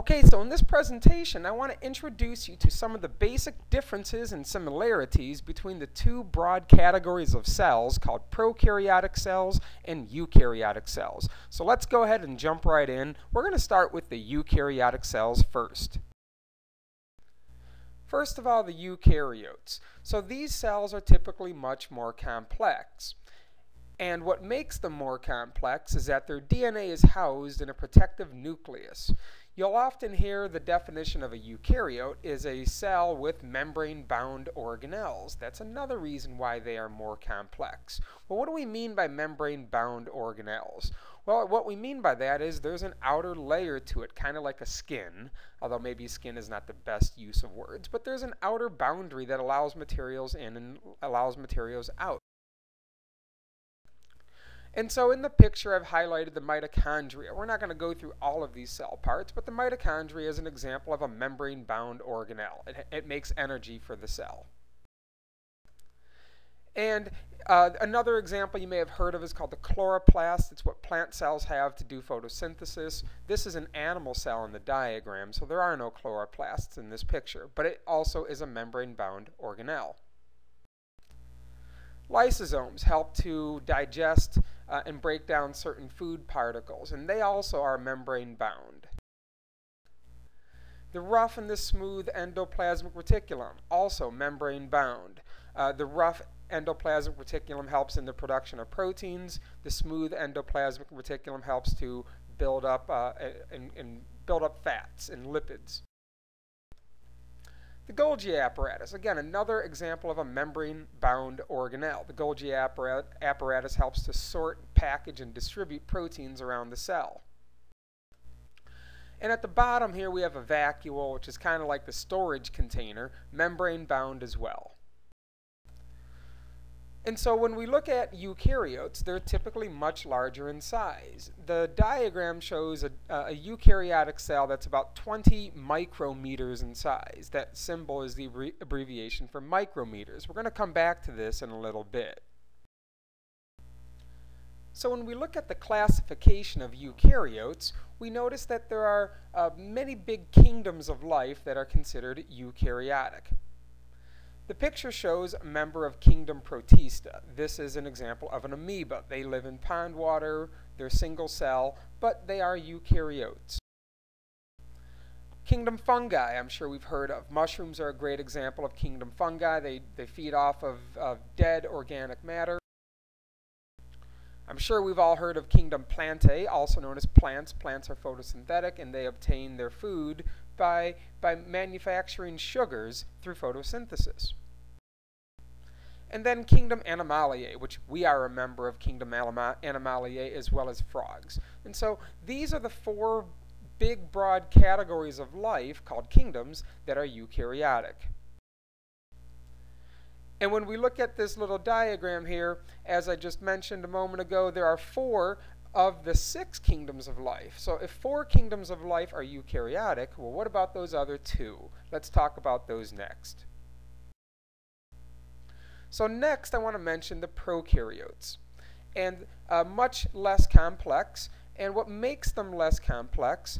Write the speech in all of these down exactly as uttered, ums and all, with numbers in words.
Okay, so in this presentation, I want to introduce you to some of the basic differences and similarities between the two broad categories of cells called prokaryotic cells and eukaryotic cells. So let's go ahead and jump right in. We're going to start with the eukaryotic cells first. First of all, the eukaryotes. So these cells are typically much more complex. And what makes them more complex is that their D N A is housed in a protective nucleus. You'll often hear the definition of a eukaryote is a cell with membrane-bound organelles. That's another reason why they are more complex. Well, what do we mean by membrane-bound organelles? Well, what we mean by that is there's an outer layer to it, kind of like a skin, although maybe skin is not the best use of words, but there's an outer boundary that allows materials in and allows materials out. And so in the picture, I've highlighted the mitochondria. We're not going to go through all of these cell parts, but the mitochondria is an example of a membrane-bound organelle. It, it makes energy for the cell. And uh, another example you may have heard of is called the chloroplast. It's what plant cells have to do photosynthesis. This is an animal cell in the diagram, so there are no chloroplasts in this picture, but it also is a membrane-bound organelle. Lysosomes help to digest uh, and break down certain food particles, and they also are membrane-bound. The rough and the smooth endoplasmic reticulum, also membrane-bound. Uh, the rough endoplasmic reticulum helps in the production of proteins. The smooth endoplasmic reticulum helps to build up, uh, and, and build up fats and lipids. The Golgi apparatus, again, another example of a membrane-bound organelle. The Golgi apparat apparatus helps to sort, package, and distribute proteins around the cell. And at the bottom here we have a vacuole, which is kind of like the storage container, membrane-bound as well. And so when we look at eukaryotes, they're typically much larger in size. The diagram shows a, a eukaryotic cell that's about twenty micrometers in size. That symbol is the abbreviation for micrometers. We're going to come back to this in a little bit. So when we look at the classification of eukaryotes, we notice that there are uh, many big kingdoms of life that are considered eukaryotic. The picture shows a member of Kingdom Protista. This is an example of an amoeba. They live in pond water, they're single cell, but they are eukaryotes. Kingdom Fungi, I'm sure we've heard of. Mushrooms are a great example of Kingdom Fungi. They, they feed off of, of dead organic matter. I'm sure we've all heard of Kingdom Plantae, also known as plants. Plants are photosynthetic and they obtain their food by, by manufacturing sugars through photosynthesis. And then Kingdom Animalia, which we are a member of Kingdom Animalia, as well as frogs. And so these are the four big broad categories of life called kingdoms that are eukaryotic. And when we look at this little diagram here, as I just mentioned a moment ago, there are four of the six kingdoms of life. So if four kingdoms of life are eukaryotic, well, what about those other two? Let's talk about those next. So next I want to mention the prokaryotes, and uh, much less complex. And what makes them less complex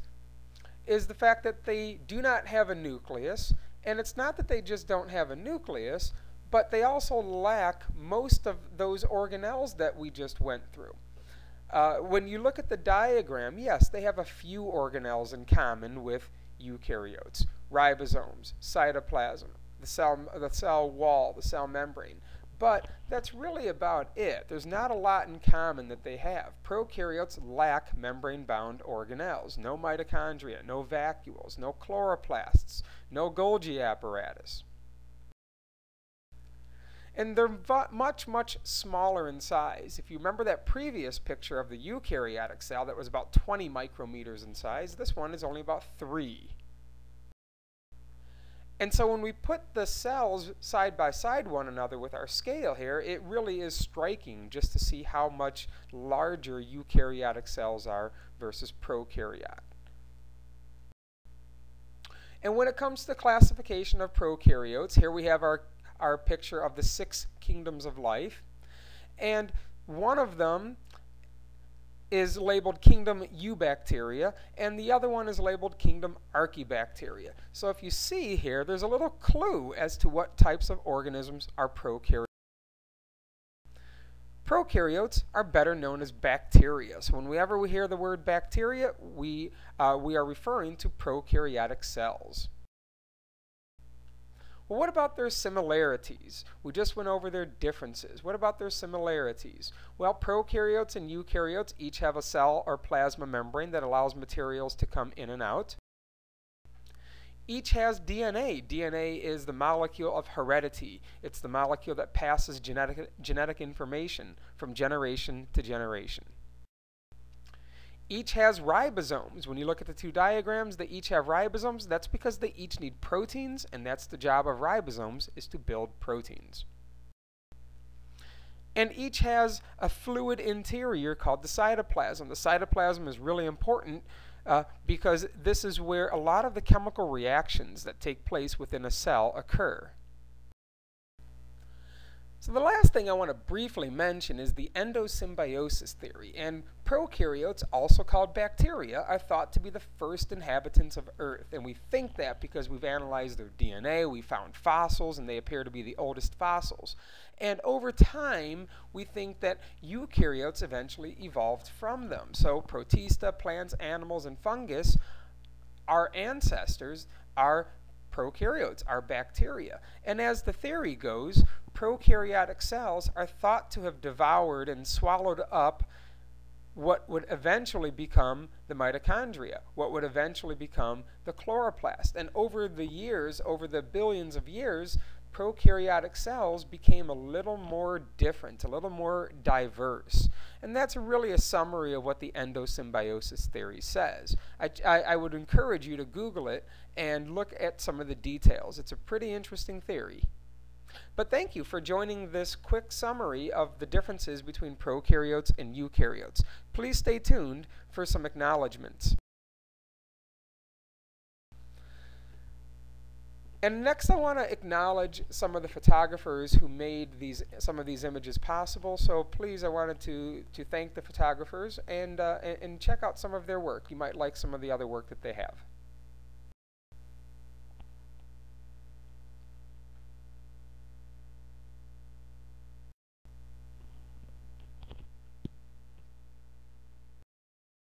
is the fact that they do not have a nucleus. And it's not that they just don't have a nucleus, but they also lack most of those organelles that we just went through. Uh, when you look at the diagram, yes, they have a few organelles in common with eukaryotes. Ribosomes, cytoplasm, the cell, the cell wall, the cell membrane. But that's really about it. There's not a lot in common that they have. Prokaryotes lack membrane-bound organelles. No mitochondria, no vacuoles, no chloroplasts, no Golgi apparatus. And they're much, much smaller in size. If you remember that previous picture of the eukaryotic cell that was about twenty micrometers in size, this one is only about three. And so when we put the cells side by side one another with our scale here, it really is striking just to see how much larger eukaryotic cells are versus prokaryotic. And when it comes to the classification of prokaryotes, here we have our our picture of the six kingdoms of life, and one of them is labeled Kingdom Eubacteria, and the other one is labeled Kingdom Archaea. So if you see here, there's a little clue as to what types of organisms are prokaryotes. Prokaryotes are better known as bacteria. So whenever we hear the word bacteria, we, uh, we are referring to prokaryotic cells. Well, what about their similarities? We just went over their differences. What about their similarities? Well, prokaryotes and eukaryotes each have a cell or plasma membrane that allows materials to come in and out. Each has D N A. D N A is the molecule of heredity. It's the molecule that passes genetic, genetic information from generation to generation. Each has ribosomes. When you look at the two diagrams, they each have ribosomes. That's because they each need proteins, and that's the job of ribosomes, is to build proteins. And each has a fluid interior called the cytoplasm. The cytoplasm is really important uh, because this is where a lot of the chemical reactions that take place within a cell occur. So the last thing I want to briefly mention is the endosymbiosis theory, and prokaryotes, also called bacteria, are thought to be the first inhabitants of Earth, and we think that because we've analyzed their D N A, we found fossils, and they appear to be the oldest fossils. And over time, we think that eukaryotes eventually evolved from them. So Protista, plants, animals, and fungus, our ancestors, are prokaryotes, are bacteria. And as the theory goes, prokaryotic cells are thought to have devoured and swallowed up what would eventually become the mitochondria, what would eventually become the chloroplast. And over the years, over the billions of years, prokaryotic cells became a little more different, a little more diverse. And that's really a summary of what the endosymbiosis theory says. I, I, I would encourage you to Google it and look at some of the details. It's a pretty interesting theory. But thank you for joining this quick summary of the differences between prokaryotes and eukaryotes. Please stay tuned for some acknowledgments. And next I want to acknowledge some of the photographers who made these, some of these images possible. So please, I wanted to, to thank the photographers and, uh, and check out some of their work. You might like some of the other work that they have.